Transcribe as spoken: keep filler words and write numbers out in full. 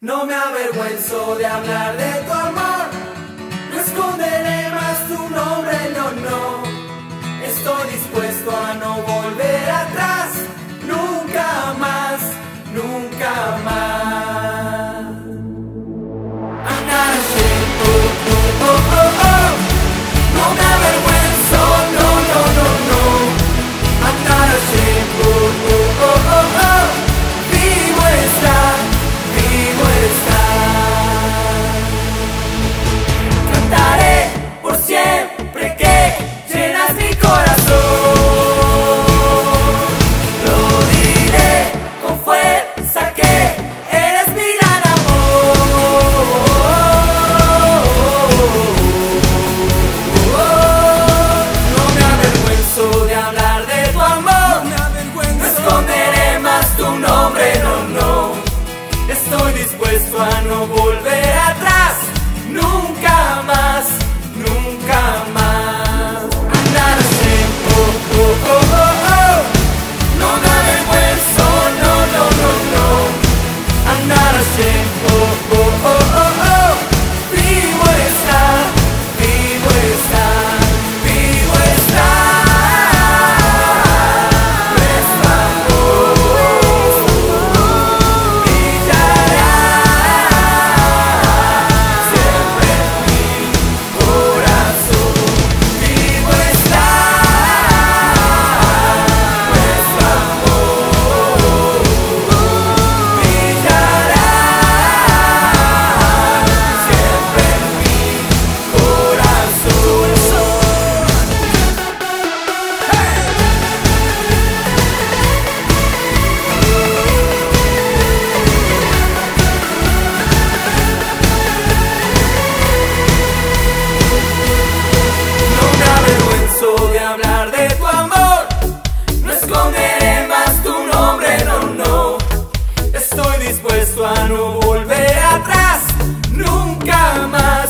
No me avergüenzo de hablar de tu amor, no esconderé más tu nombre, no, no. Estoy dispuesto a no volver atrás, nunca más, nunca más. I'm not ashamed, oh, oh, oh, oh, oh. No me avergüenzo, no, no, no, no. I'm not ashamed, oh, oh, oh, oh, oh. Vivo está, vivo está. Cantaré por siempre que llenas mi corazón. Lo diré con fuerza que eres mi gran amor. No me avergüenzo de hablar de tu amor, no esconderé más tu nombre, no, no. Estoy dispuesto a no volver atrás, nunca más, nunca más. Andar siempre, oh, oh, oh, oh, oh. No me avergüenzo, no, no, no, no. Andar siempre, oh, oh, oh, oh, oh. Vivo está, vivo está, vivo está. Nuestro amor brillará siempre en mi corazón. Vivo está, nuestro amor brillará siempre en mi corazón. No me avergüenzo de hablar de tu amor, no esconderé más tu nombre, no, no. Estoy dispuesto a no volver atrás, nunca más,